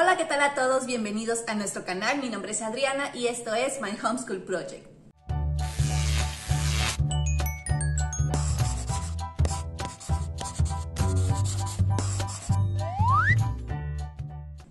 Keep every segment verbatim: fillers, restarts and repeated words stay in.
Hola, ¿qué tal a todos? Bienvenidos a nuestro canal. Mi nombre es Adriana y esto es My Homeschool Project.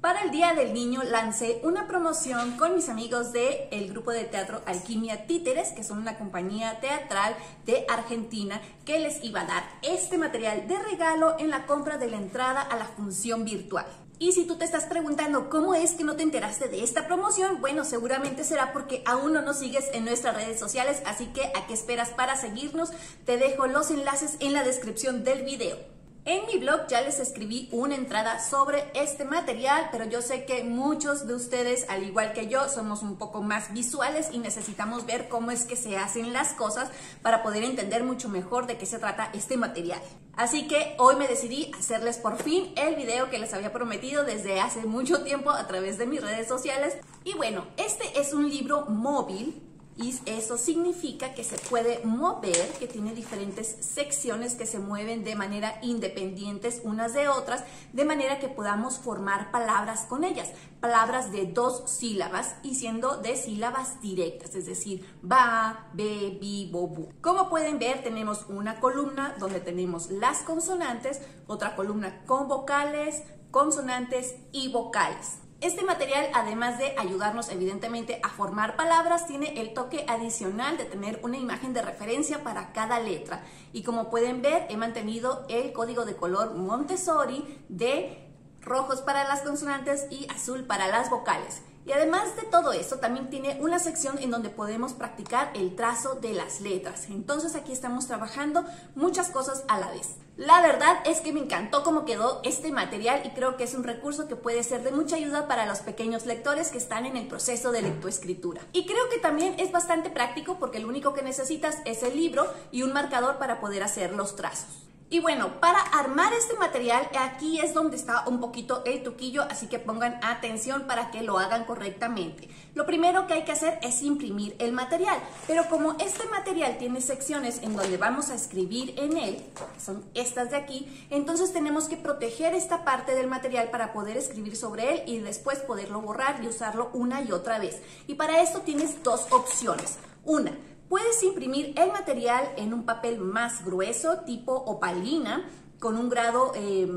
Para el Día del Niño lancé una promoción con mis amigos del grupo de teatro Alquimia Títeres, que son una compañía teatral de Argentina, que les iba a dar este material de regalo en la compra de la entrada a la función virtual. Y si tú te estás preguntando cómo es que no te enteraste de esta promoción, bueno, seguramente será porque aún no nos sigues en nuestras redes sociales, así que ¿a qué esperas para seguirnos? Te dejo los enlaces en la descripción del video. En mi blog ya les escribí una entrada sobre este material, pero yo sé que muchos de ustedes, al igual que yo, somos un poco más visuales y necesitamos ver cómo es que se hacen las cosas para poder entender mucho mejor de qué se trata este material. Así que hoy me decidí hacerles por fin el video que les había prometido desde hace mucho tiempo a través de mis redes sociales. Y bueno, este es un libro móvil y eso significa que se puede mover, que tiene diferentes secciones que se mueven de manera independientes unas de otras, de manera que podamos formar palabras con ellas, palabras de dos sílabas y siendo de sílabas directas, es decir, ba, be, bi, bo, bu. Como pueden ver, tenemos una columna donde tenemos las consonantes, otra columna con vocales, consonantes y vocales. Este material, además de ayudarnos evidentemente a formar palabras, tiene el toque adicional de tener una imagen de referencia para cada letra. Y como pueden ver, he mantenido el código de color Montessori de rojos para las consonantes y azul para las vocales. Y además de todo esto, también tiene una sección en donde podemos practicar el trazo de las letras. Entonces aquí estamos trabajando muchas cosas a la vez. La verdad es que me encantó cómo quedó este material y creo que es un recurso que puede ser de mucha ayuda para los pequeños lectores que están en el proceso de lectoescritura. Y creo que también es bastante práctico porque lo único que necesitas es el libro y un marcador para poder hacer los trazos. Y bueno, para armar este material, aquí es donde está un poquito el truquillo, así que pongan atención para que lo hagan correctamente. Lo primero que hay que hacer es imprimir el material, pero como este material tiene secciones en donde vamos a escribir en él, que son estas de aquí, entonces tenemos que proteger esta parte del material para poder escribir sobre él y después poderlo borrar y usarlo una y otra vez. Y para esto tienes dos opciones. Una, puedes imprimir el material en un papel más grueso, tipo opalina, con un grado eh,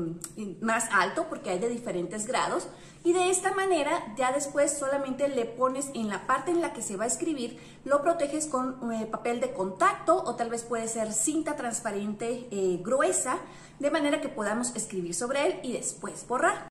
más alto, porque hay de diferentes grados. Y de esta manera, ya después solamente le pones en la parte en la que se va a escribir, lo proteges con eh, papel de contacto o tal vez puede ser cinta transparente eh, gruesa, de manera que podamos escribir sobre él y después borrar.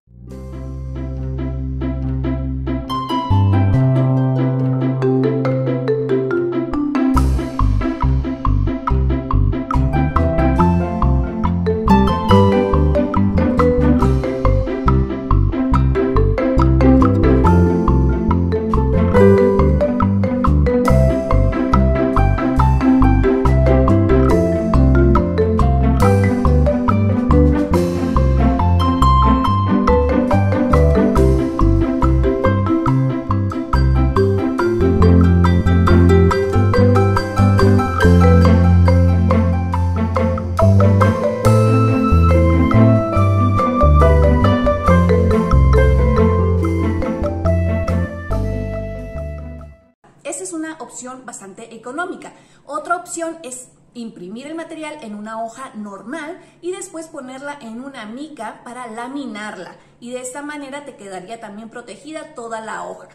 Bastante económica. Otra opción es imprimir el material en una hoja normal y después ponerla en una mica para laminarla y de esta manera te quedaría también protegida toda la hoja.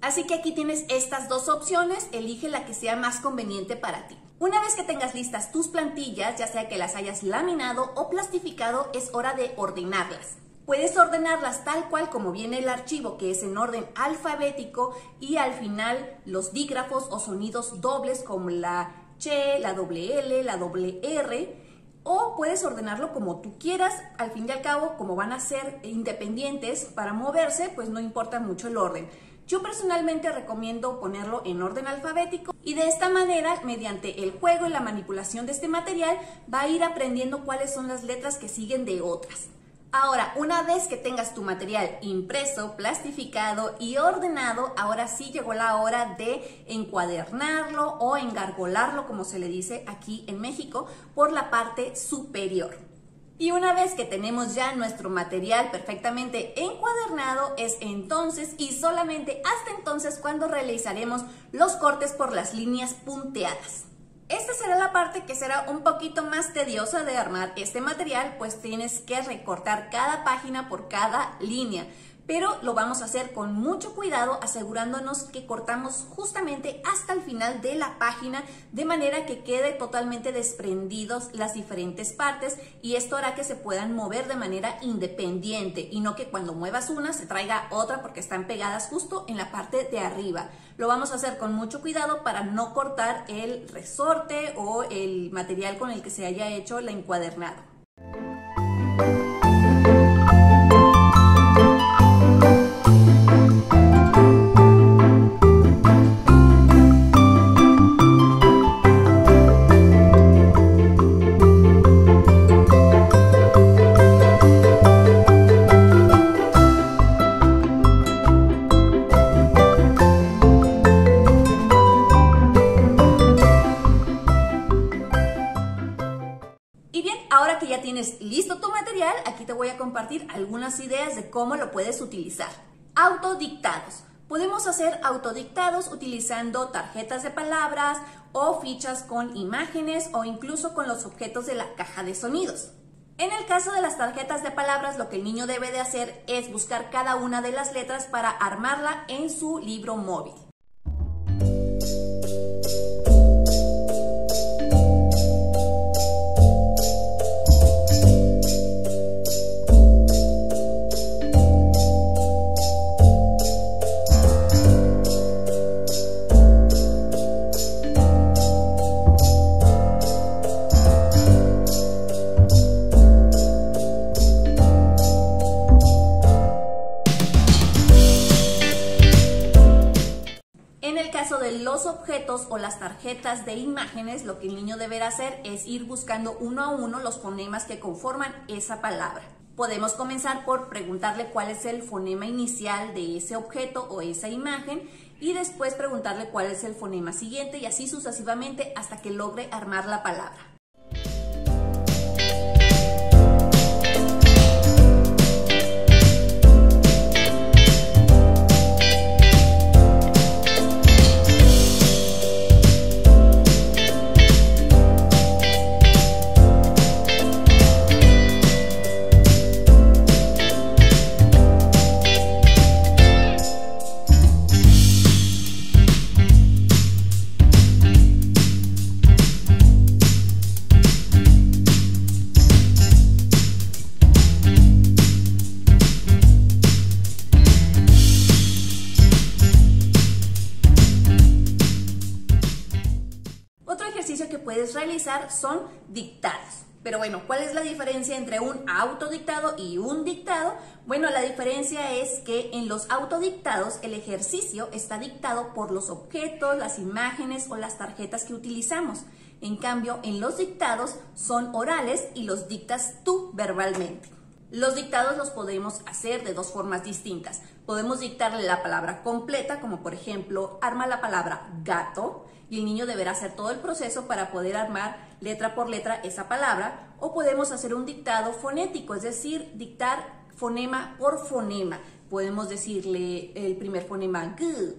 Así que aquí tienes estas dos opciones, elige la que sea más conveniente para ti. Una vez que tengas listas tus plantillas, ya sea que las hayas laminado o plastificado, es hora de ordenarlas. Puedes ordenarlas tal cual como viene el archivo, que es en orden alfabético y al final los dígrafos o sonidos dobles como la che, la doble ele, la doble erre. O puedes ordenarlo como tú quieras, al fin y al cabo, como van a ser independientes para moverse, pues no importa mucho el orden. Yo personalmente recomiendo ponerlo en orden alfabético y de esta manera, mediante el juego y la manipulación de este material, va a ir aprendiendo cuáles son las letras que siguen de otras. Ahora, una vez que tengas tu material impreso, plastificado y ordenado, ahora sí llegó la hora de encuadernarlo o engargolarlo, como se le dice aquí en México, por la parte superior. Y una vez que tenemos ya nuestro material perfectamente encuadernado, es entonces y solamente hasta entonces cuando realizaremos los cortes por las líneas punteadas. Esta será la parte que será un poquito más tediosa de armar este material, pues tienes que recortar cada página por cada línea, pero lo vamos a hacer con mucho cuidado, asegurándonos que cortamos justamente hasta el final de la página, de manera que quede totalmente desprendidos las diferentes partes, y esto hará que se puedan mover de manera independiente y no que cuando muevas una se traiga otra porque están pegadas justo en la parte de arriba. Lo vamos a hacer con mucho cuidado para no cortar el resorte o el material con el que se haya hecho el encuadernado. Tienes listo tu material, aquí te voy a compartir algunas ideas de cómo lo puedes utilizar. Autodictados. Podemos hacer autodictados utilizando tarjetas de palabras o fichas con imágenes o incluso con los objetos de la caja de sonidos. En el caso de las tarjetas de palabras, lo que el niño debe de hacer es buscar cada una de las letras para armarla en su libro móvil. Los objetos o las tarjetas de imágenes, lo que el niño deberá hacer es ir buscando uno a uno los fonemas que conforman esa palabra. Podemos comenzar por preguntarle cuál es el fonema inicial de ese objeto o esa imagen y después preguntarle cuál es el fonema siguiente y así sucesivamente hasta que logre armar la palabra. Realizar son dictados. Pero bueno, ¿cuál es la diferencia entre un autodictado y un dictado? Bueno, la diferencia es que en los autodictados el ejercicio está dictado por los objetos, las imágenes o las tarjetas que utilizamos. En cambio, en los dictados son orales y los dictas tú verbalmente. Los dictados los podemos hacer de dos formas distintas. Podemos dictarle la palabra completa, como por ejemplo, arma la palabra gato, y el niño deberá hacer todo el proceso para poder armar letra por letra esa palabra. O podemos hacer un dictado fonético, es decir, dictar fonema por fonema. Podemos decirle el primer fonema G,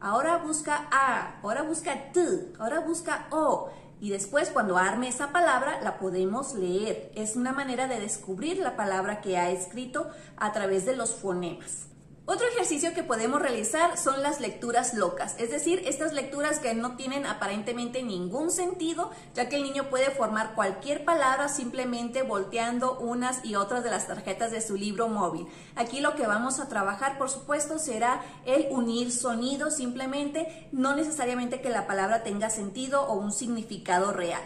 ahora busca A, ahora busca T, ahora busca O. Y después, cuando arme esa palabra, la podemos leer. Es una manera de descubrir la palabra que ha escrito a través de los fonemas. Otro ejercicio que podemos realizar son las lecturas locas, es decir, estas lecturas que no tienen aparentemente ningún sentido, ya que el niño puede formar cualquier palabra simplemente volteando unas y otras de las tarjetas de su libro móvil. Aquí lo que vamos a trabajar, por supuesto, será el unir sonidos simplemente, no necesariamente que la palabra tenga sentido o un significado real.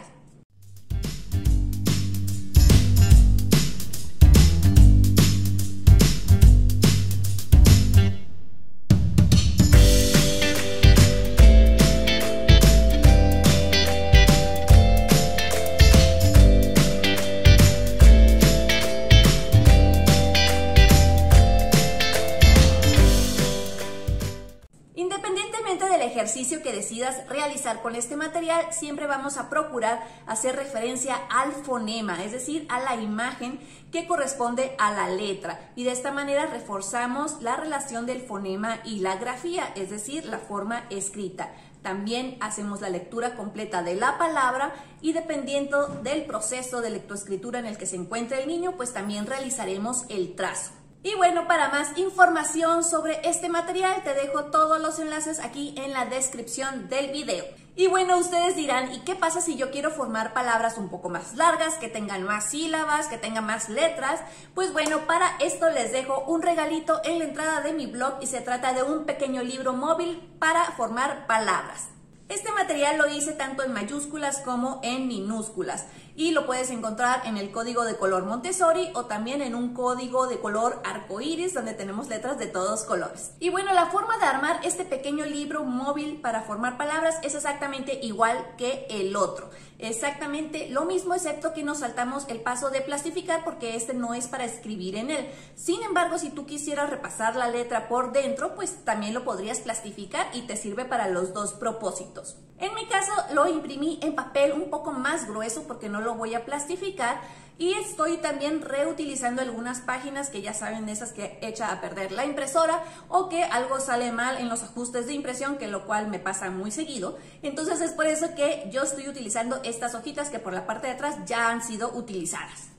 ejercicio que decidas realizar con este material, siempre vamos a procurar hacer referencia al fonema, es decir, a la imagen que corresponde a la letra. Y de esta manera reforzamos la relación del fonema y la grafía, es decir, la forma escrita. También hacemos la lectura completa de la palabra y dependiendo del proceso de lectoescritura en el que se encuentra el niño, pues también realizaremos el trazo. Y bueno, para más información sobre este material te dejo todos los enlaces aquí en la descripción del video. Y bueno, ustedes dirán, ¿y qué pasa si yo quiero formar palabras un poco más largas, que tengan más sílabas, que tengan más letras? Pues bueno, para esto les dejo un regalito en la entrada de mi blog y se trata de un pequeño libro móvil para formar palabras. Este material lo hice tanto en mayúsculas como en minúsculas y lo puedes encontrar en el código de color Montessori o también en un código de color arcoíris donde tenemos letras de todos colores. Y bueno, la forma de armar este pequeño libro móvil para formar palabras es exactamente igual que el otro. Exactamente lo mismo, excepto que nos saltamos el paso de plastificar porque este no es para escribir en él. Sin embargo, si tú quisieras repasar la letra por dentro, pues también lo podrías plastificar y te sirve para los dos propósitos. En mi caso lo imprimí en papel un poco más grueso porque no lo voy a plastificar y estoy también reutilizando algunas páginas que ya saben, esas que echa a perder la impresora o que algo sale mal en los ajustes de impresión, que lo cual me pasa muy seguido. Entonces es por eso que yo estoy utilizando estas hojitas que por la parte de atrás ya han sido utilizadas.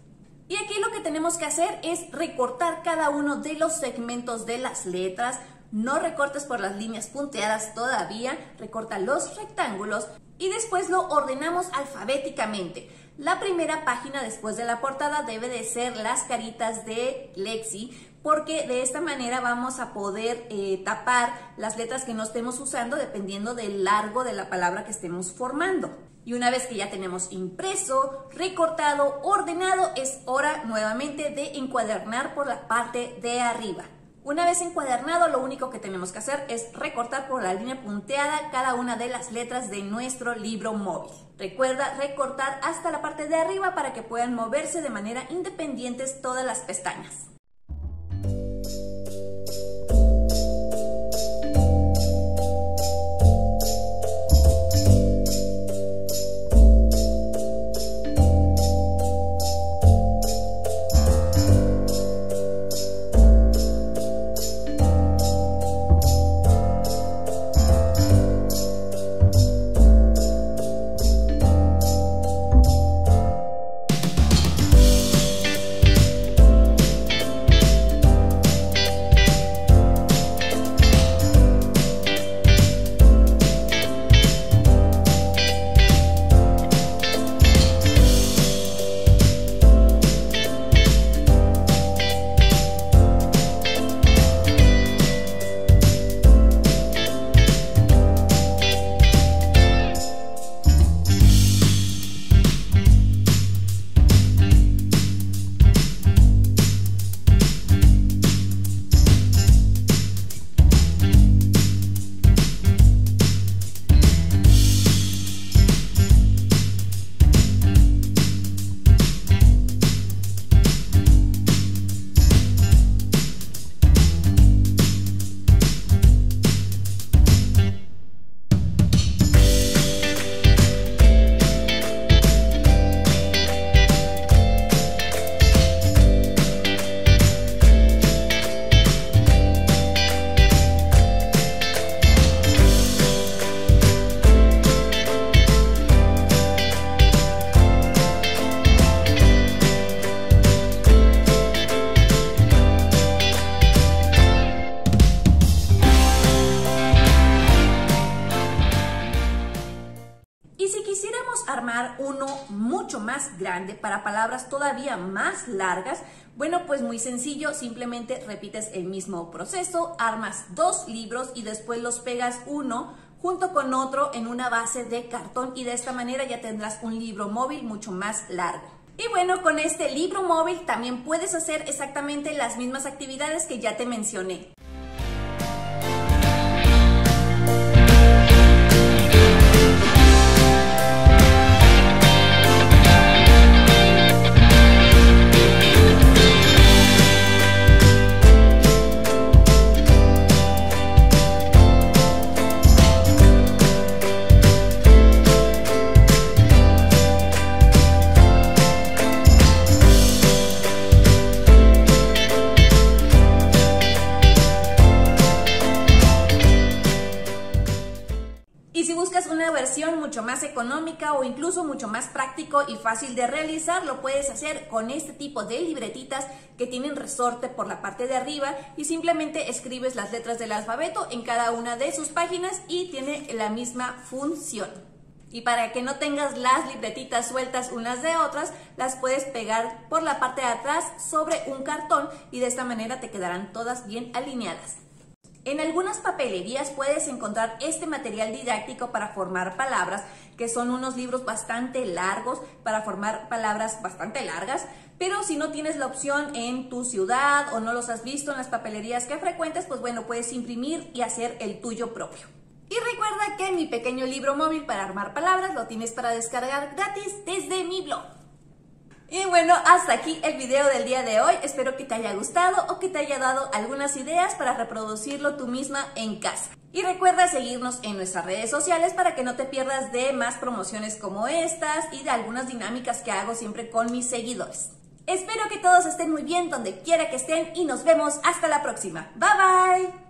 Y aquí lo que tenemos que hacer es recortar cada uno de los segmentos de las letras. No recortes por las líneas punteadas todavía, recorta los rectángulos y después lo ordenamos alfabéticamente. La primera página después de la portada debe de ser las caritas de Lexi, porque de esta manera vamos a poder eh, tapar las letras que no estemos usando dependiendo del largo de la palabra que estemos formando. Y una vez que ya tenemos impreso, recortado, ordenado, es hora nuevamente de encuadernar por la parte de arriba. Una vez encuadernado, lo único que tenemos que hacer es recortar por la línea punteada cada una de las letras de nuestro libro móvil. Recuerda recortar hasta la parte de arriba para que puedan moverse de manera independiente todas las pestañas. Uno mucho más grande para palabras todavía más largas. Bueno, pues muy sencillo, simplemente repites el mismo proceso, armas dos libros y después los pegas uno junto con otro en una base de cartón y de esta manera ya tendrás un libro móvil mucho más largo. Y bueno, con este libro móvil también puedes hacer exactamente las mismas actividades que ya te mencioné. educación mucho más económica o incluso mucho más práctico y fácil de realizar. Lo puedes hacer con este tipo de libretitas que tienen resorte por la parte de arriba y simplemente escribes las letras del alfabeto en cada una de sus páginas y tiene la misma función. Y para que no tengas las libretitas sueltas unas de otras, las puedes pegar por la parte de atrás sobre un cartón y de esta manera te quedarán todas bien alineadas. En algunas papelerías puedes encontrar este material didáctico para formar palabras, que son unos libros bastante largos para formar palabras bastante largas, pero si no tienes la opción en tu ciudad o no los has visto en las papelerías que frecuentes, pues bueno, puedes imprimir y hacer el tuyo propio. Y recuerda que mi pequeño libro móvil para armar palabras lo tienes para descargar gratis desde mi blog. Y bueno, hasta aquí el video del día de hoy. Espero que te haya gustado o que te haya dado algunas ideas para reproducirlo tú misma en casa. Y recuerda seguirnos en nuestras redes sociales para que no te pierdas de más promociones como estas y de algunas dinámicas que hago siempre con mis seguidores. Espero que todos estén muy bien donde quiera que estén y nos vemos hasta la próxima. Bye bye.